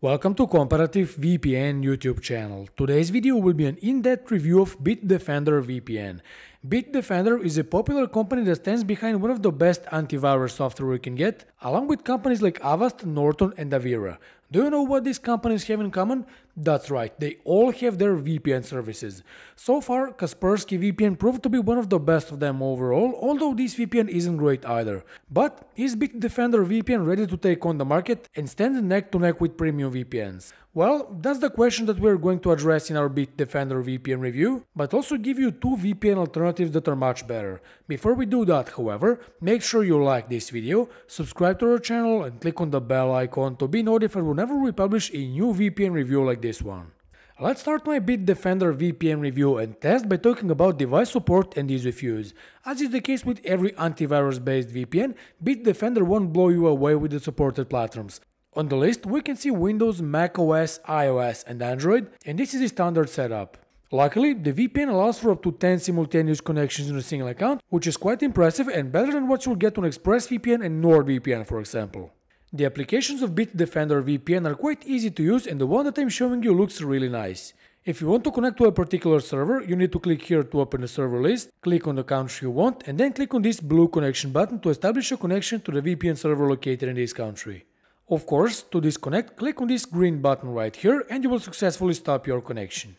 Welcome to Comparative VPN YouTube channel. Today's video will be an in-depth review of Bitdefender VPN. Bitdefender is a popular company that stands behind one of the best antivirus software you can get, along with companies like Avast, Norton and Avira. Do you know what these companies have in common? That's right, they all have their VPN services. So far, Kaspersky VPN proved to be one of the best of them overall, although this VPN isn't great either. But is Bitdefender VPN ready to take on the market and stand neck to neck with premium VPNs? Well, that's the question that we're going to address in our Bitdefender VPN review, but also give you two VPN alternatives that are much better. Before we do that, however, make sure you like this video, subscribe to our channel and click on the bell icon to be notified whenever we publish a new VPN review like this one. Let's start my Bitdefender VPN review and test by talking about device support and ease of use. As is the case with every antivirus-based VPN, Bitdefender won't blow you away with the supported platforms. On the list, we can see Windows, macOS, iOS and Android, and this is the standard setup. Luckily, the VPN allows for up to 10 simultaneous connections in a single account, which is quite impressive and better than what you'll get on ExpressVPN and NordVPN, for example. The applications of Bitdefender VPN are quite easy to use and the one that I'm showing you looks really nice. If you want to connect to a particular server, you need to click here to open the server list, click on the country you want and then click on this blue connection button to establish a connection to the VPN server located in this country. Of course, to disconnect, click on this green button right here and you will successfully stop your connection.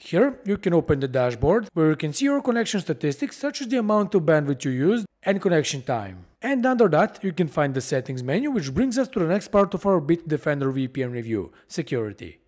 Here, you can open the dashboard, where you can see your connection statistics such as the amount of bandwidth you used and connection time. And under that, you can find the settings menu, which brings us to the next part of our Bitdefender VPN review, security.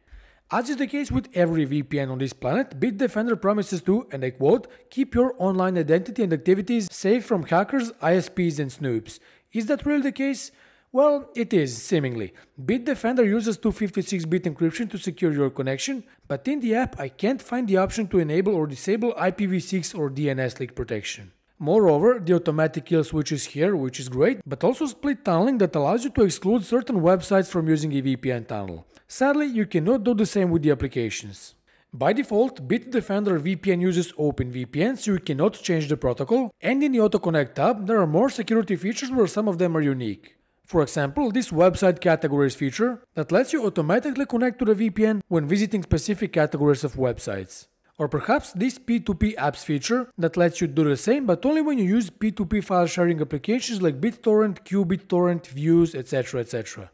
As is the case with every VPN on this planet, Bitdefender promises to, and I quote, keep your online identity and activities safe from hackers, ISPs and snoops. Is that really the case? Well, it is, seemingly. Bitdefender uses 256-bit encryption to secure your connection, but in the app I can't find the option to enable or disable IPv6 or DNS leak protection. Moreover, the automatic kill switch is here, which is great, but also split tunneling that allows you to exclude certain websites from using a VPN tunnel. Sadly, you cannot do the same with the applications. By default, Bitdefender VPN uses OpenVPN, so you cannot change the protocol, and in the AutoConnect tab there are more security features where some of them are unique. For example, this website categories feature that lets you automatically connect to the VPN when visiting specific categories of websites. Or perhaps this P2P apps feature that lets you do the same but only when you use P2P file sharing applications like BitTorrent, qBittorrent, Views, etc. etc.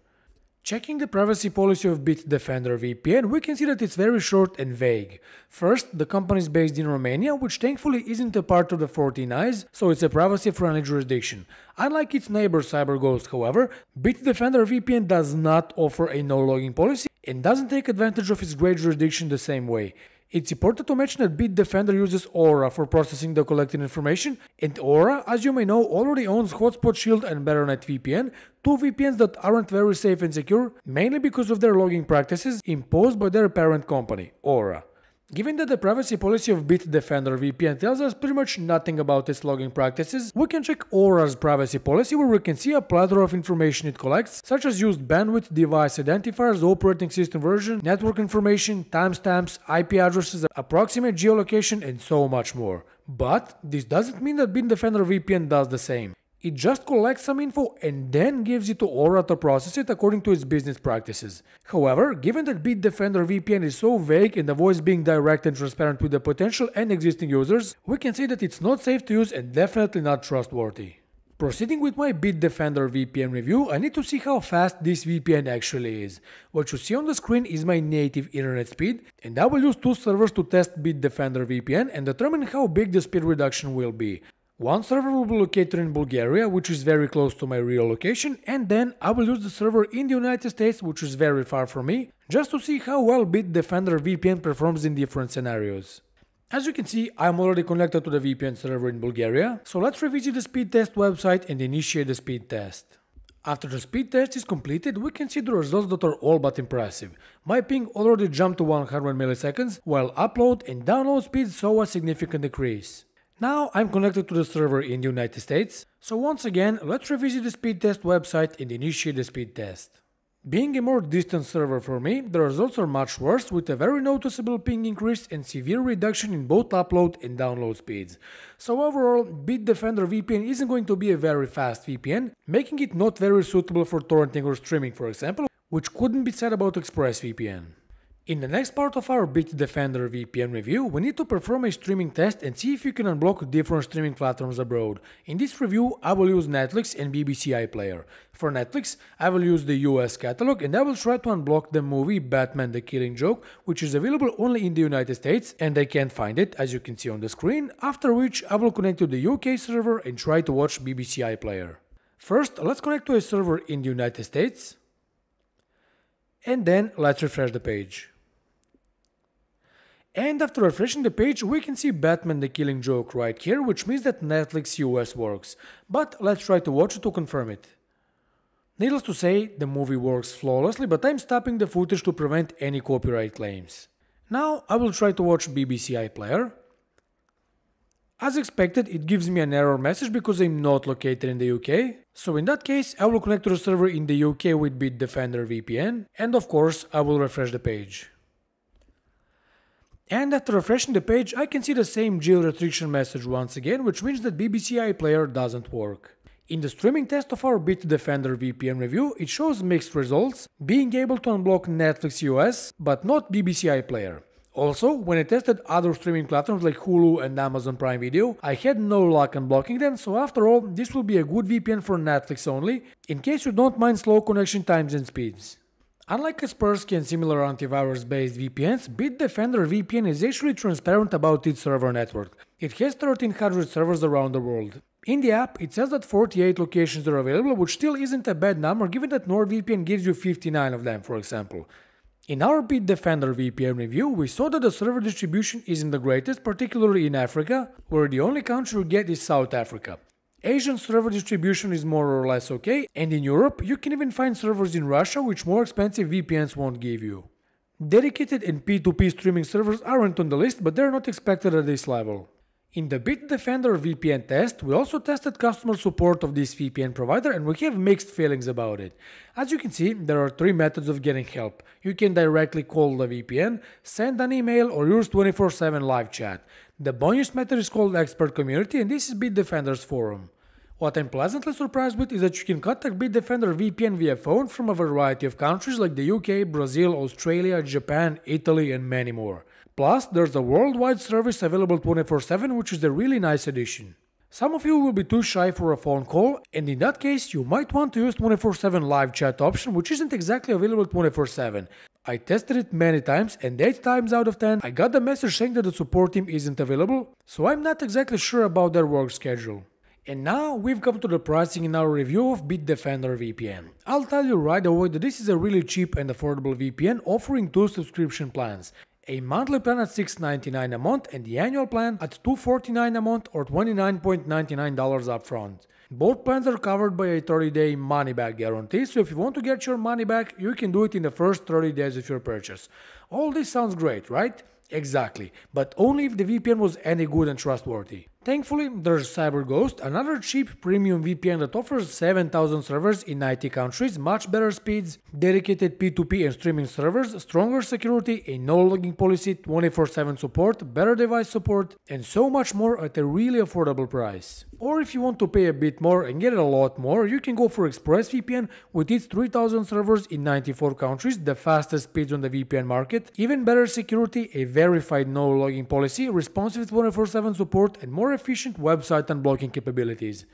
Checking the privacy policy of Bitdefender VPN, we can see that it's very short and vague. First, the company is based in Romania, which thankfully isn't a part of the 14 Eyes, so it's a privacy-friendly jurisdiction. Unlike its neighbor CyberGhost, however, Bitdefender VPN does not offer a no-logging policy and doesn't take advantage of its great jurisdiction the same way. It's important to mention that Bitdefender uses Aura for processing the collected information, and Aura, as you may know, already owns Hotspot Shield and BetterNet VPN, two VPNs that aren't very safe and secure, mainly because of their logging practices imposed by their parent company, Aura. Given that the privacy policy of Bitdefender VPN tells us pretty much nothing about its logging practices, we can check Aura's privacy policy where we can see a plethora of information it collects, such as used bandwidth, device identifiers, operating system version, network information, timestamps, IP addresses, approximate geolocation and so much more. But this doesn't mean that Bitdefender VPN does the same. It just collects some info and then gives it to Aura to process it according to its business practices. However, given that Bitdefender VPN is so vague and avoids being direct and transparent with the potential and existing users, we can say that it's not safe to use and definitely not trustworthy. Proceeding with my Bitdefender VPN review, I need to see how fast this VPN actually is. What you see on the screen is my native internet speed, and I will use two servers to test Bitdefender VPN and determine how big the speed reduction will be. One server will be located in Bulgaria, which is very close to my real location, and then I will use the server in the United States, which is very far from me, just to see how well Bitdefender VPN performs in different scenarios. As you can see, I'm already connected to the VPN server in Bulgaria, so let's revisit the speed test website and initiate the speed test. After the speed test is completed, we can see the results that are all but impressive. My ping already jumped to 100 milliseconds, while upload and download speeds saw a significant decrease. Now I'm connected to the server in the United States, so once again let's revisit the speed test website and initiate the speed test. Being a more distant server for me, the results are much worse, with a very noticeable ping increase and severe reduction in both upload and download speeds. So overall, Bitdefender VPN isn't going to be a very fast VPN, making it not very suitable for torrenting or streaming, for example, which couldn't be said about ExpressVPN. In the next part of our Bitdefender VPN review, we need to perform a streaming test and see if you can unblock different streaming platforms abroad. In this review, I will use Netflix and BBC iPlayer. For Netflix, I will use the US catalog and I will try to unblock the movie Batman the Killing Joke, which is available only in the United States and I can't find it, as you can see on the screen, after which I will connect to the UK server and try to watch BBC iPlayer. First, let's connect to a server in the United States and then let's refresh the page. And after refreshing the page, we can see Batman the Killing Joke right here, which means that Netflix US works. But let's try to watch it to confirm it. Needless to say, the movie works flawlessly, but I'm stopping the footage to prevent any copyright claims. Now I will try to watch BBC iPlayer. As expected, it gives me an error message because I'm not located in the UK. So in that case, I will connect to the server in the UK with Bitdefender VPN. And of course, I will refresh the page. And after refreshing the page, I can see the same geo-restriction message once again, which means that BBC iPlayer doesn't work. In the streaming test of our Bitdefender VPN review, it shows mixed results, being able to unblock Netflix US, but not BBC iPlayer. Also, when I tested other streaming platforms like Hulu and Amazon Prime Video, I had no luck unblocking them, so after all, this will be a good VPN for Netflix only, in case you don't mind slow connection times and speeds. Unlike Kaspersky and similar antivirus-based VPNs, Bitdefender VPN is actually transparent about its server network. It has 1300 servers around the world. In the app, it says that 48 locations are available, which still isn't a bad number given that NordVPN gives you 59 of them, for example. In our Bitdefender VPN review, we saw that the server distribution isn't the greatest, particularly in Africa, where the only country you get is South Africa. Asian server distribution is more or less okay, and in Europe you can even find servers in Russia which more expensive VPNs won't give you. Dedicated and P2P streaming servers aren't on the list, but they're not expected at this level. In the Bitdefender VPN test, we also tested customer support of this VPN provider and we have mixed feelings about it. As you can see, there are three methods of getting help. You can directly call the VPN, send an email or use 24/7 live chat. The bonus method is called Expert Community and this is Bitdefender's forum. What I'm pleasantly surprised with is that you can contact Bitdefender VPN via phone from a variety of countries like the UK, Brazil, Australia, Japan, Italy and many more. Plus, there's a worldwide service available 24/7, which is a really nice addition. Some of you will be too shy for a phone call, and in that case you might want to use 24/7 live chat option, which isn't exactly available 24/7. I tested it many times and 8 times out of 10 I got the message saying that the support team isn't available, so I'm not exactly sure about their work schedule. And now we've come to the pricing in our review of Bitdefender VPN. I'll tell you right away that this is a really cheap and affordable VPN offering two subscription plans. A monthly plan at $6.99 a month and the annual plan at $2.49 a month or $29.99 upfront. Both plans are covered by a 30-day money-back guarantee, so if you want to get your money back, you can do it in the first 30 days of your purchase. All this sounds great, right? Exactly, but only if the VPN was any good and trustworthy. Thankfully, there's CyberGhost, another cheap premium VPN that offers 7,000 servers in 90 countries, much better speeds, dedicated P2P and streaming servers, stronger security, a no-logging policy, 24/7 support, better device support, and so much more at a really affordable price. Or if you want to pay a bit more and get a lot more, you can go for ExpressVPN with its 3,000 servers in 94 countries, the fastest speeds on the VPN market, even better security, a verified no-logging policy, responsive 24/7 support, and more efficient website unblocking capabilities.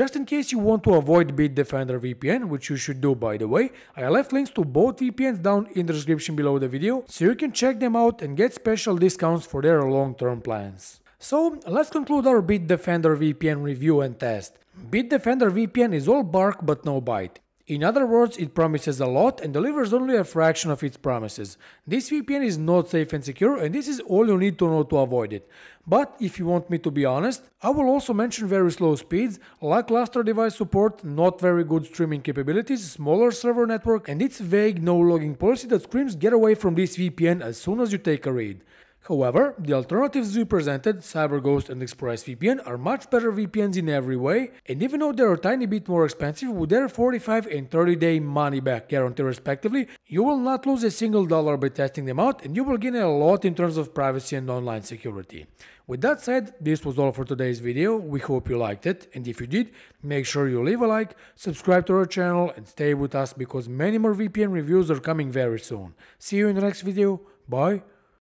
Just in case you want to avoid Bitdefender VPN, which you should do by the way, I left links to both VPNs down in the description below the video, so you can check them out and get special discounts for their long-term plans. So, let's conclude our Bitdefender VPN review and test. Bitdefender VPN is all bark but no bite. In other words, it promises a lot and delivers only a fraction of its promises. This VPN is not safe and secure, and this is all you need to know to avoid it. But if you want me to be honest, I will also mention very slow speeds, lackluster device support, not very good streaming capabilities, smaller server network, and its vague no-logging policy that screams get away from this VPN as soon as you take a read. However, the alternatives we presented, CyberGhost and ExpressVPN, are much better VPNs in every way, and even though they are a tiny bit more expensive with their 45 and 30-day money-back guarantee respectively, you will not lose a single dollar by testing them out, and you will gain a lot in terms of privacy and online security. With that said, this was all for today's video. We hope you liked it, and if you did, make sure you leave a like, subscribe to our channel, and stay with us because many more VPN reviews are coming very soon. See you in the next video. Bye!